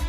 Just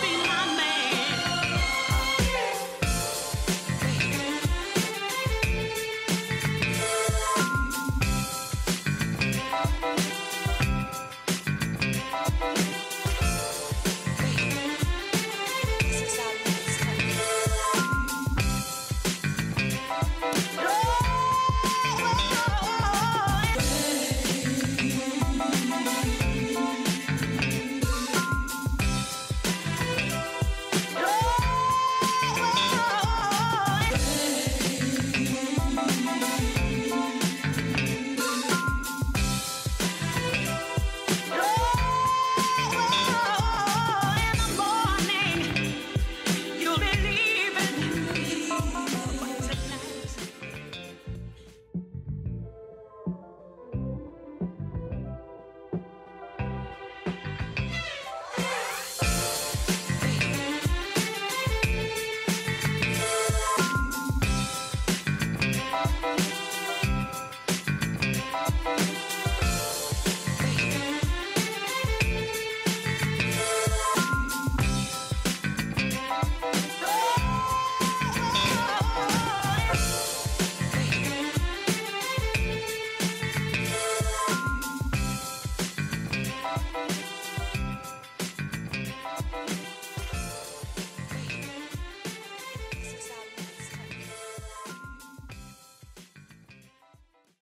be my